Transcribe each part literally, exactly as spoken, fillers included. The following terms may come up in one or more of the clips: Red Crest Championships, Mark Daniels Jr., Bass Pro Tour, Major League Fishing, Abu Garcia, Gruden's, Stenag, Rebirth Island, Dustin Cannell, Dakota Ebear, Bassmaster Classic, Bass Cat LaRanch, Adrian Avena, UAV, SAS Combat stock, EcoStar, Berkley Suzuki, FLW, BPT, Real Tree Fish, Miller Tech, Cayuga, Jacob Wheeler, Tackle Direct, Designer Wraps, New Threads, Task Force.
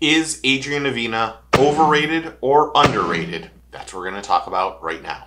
Is Adrian Avena overrated or underrated? That's what we're going to talk about right now.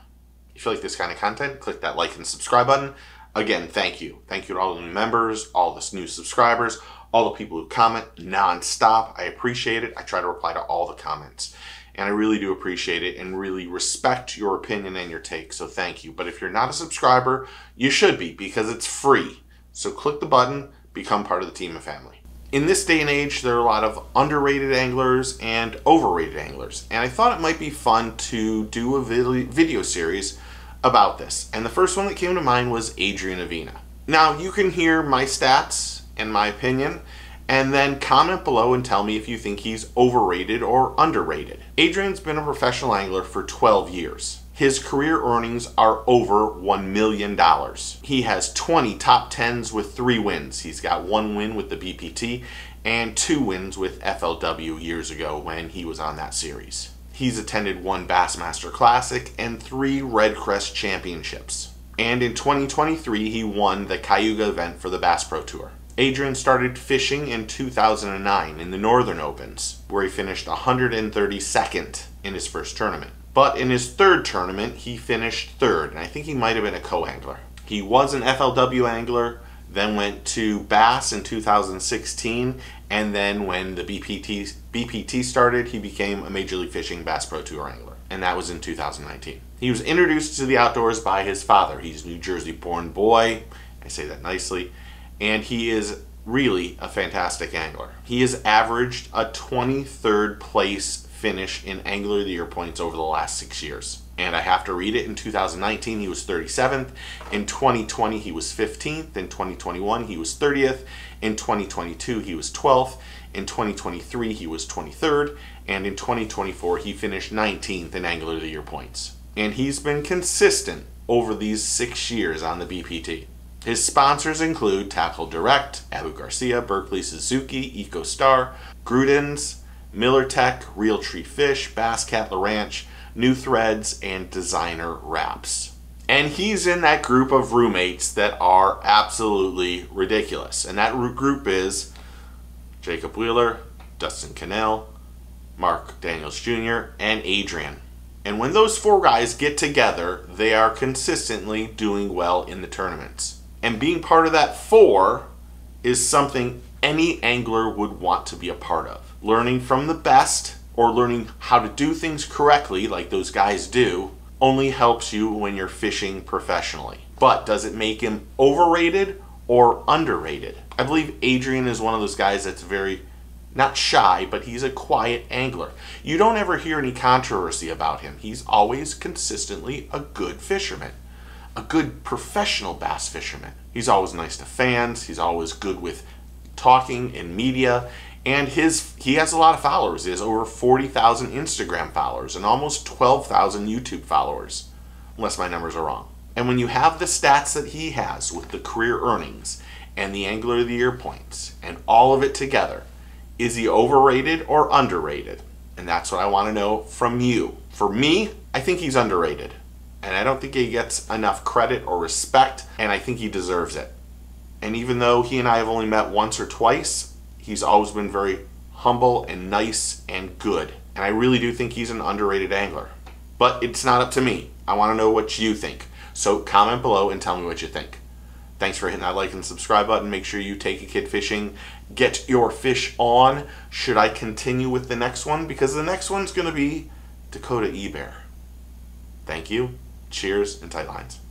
If you like this kind of content, click that like and subscribe button. Again, thank you. Thank you to all the new members, all the new subscribers, all the people who comment nonstop. I appreciate it. I try to reply to all the comments. And I really do appreciate it and really respect your opinion and your take. So thank you. But if you're not a subscriber, you should be, because it's free. So click the button, become part of the team and family. In this day and age, there are a lot of underrated anglers and overrated anglers. And I thought it might be fun to do a video series about this. And the first one that came to mind was Adrian Avena. Now, you can hear my stats and my opinion, and then comment below and tell me if you think he's overrated or underrated. Adrian's been a professional angler for twelve years. His career earnings are over one million dollars. He has twenty top tens with three wins. He's got one win with the B P T and two wins with F L W years ago when he was on that series. He's attended one Bassmaster Classic and three Red Crest Championships. And in twenty twenty-three, he won the Cayuga event for the Bass Pro Tour. Adrian started fishing in two thousand nine in the Northern Opens, where he finished one hundred thirty-second in his first tournament. But in his third tournament, he finished third, and I think he might have been a co-angler. He was an F L W angler, then went to Bass in two thousand sixteen, and then when the B P T, B P T started, he became a Major League Fishing Bass Pro Tour angler, and that was in two thousand nineteen. He was introduced to the outdoors by his father. He's a New Jersey-born boy, I say that nicely, and he is really a fantastic angler. He has averaged a twenty-third place finish in Angler of the Year points over the last six years. And I have to read it, in two thousand nineteen he was thirty-seventh, in twenty twenty he was fifteenth, in twenty twenty-one he was thirtieth, in twenty twenty-two he was twelfth, in twenty twenty-three he was twenty-third, and in twenty twenty-four he finished nineteenth in Angler of the Year points. And he's been consistent over these six years on the B P T. His sponsors include Tackle Direct, Abu Garcia, Berkley Suzuki, EcoStar, Gruden's, Miller Tech, Real Tree Fish, Bass Cat LaRanch, New Threads, and Designer Wraps. And he's in that group of roommates that are absolutely ridiculous. And that group is Jacob Wheeler, Dustin Cannell, Mark Daniels Junior, and Adrian. And when those four guys get together, they are consistently doing well in the tournaments. And being part of that four is something any angler would want to be a part of. Learning from the best, or learning how to do things correctly like those guys do, only helps you when you're fishing professionally. But does it make him overrated or underrated? I believe Adrian is one of those guys that's very, not shy, but he's a quiet angler. You don't ever hear any controversy about him. He's always consistently a good fisherman. A good professional bass fisherman. He's always nice to fans, he's always good with talking and media, and his he has a lot of followers. He has over forty thousand Instagram followers and almost twelve thousand YouTube followers, unless my numbers are wrong. And when you have the stats that he has with the career earnings and the Angler of the Year points and all of it together, is he overrated or underrated? And that's what I want to know from you. For me, I think he's underrated. And I don't think he gets enough credit or respect, and I think he deserves it. And even though he and I have only met once or twice, he's always been very humble and nice and good. And I really do think he's an underrated angler. But it's not up to me. I want to know what you think. So comment below and tell me what you think. Thanks for hitting that like and subscribe button. Make sure you take a kid fishing. Get your fish on. Should I continue with the next one? Because the next one's going to be Dakota Ebear. Thank you. Cheers and tight lines.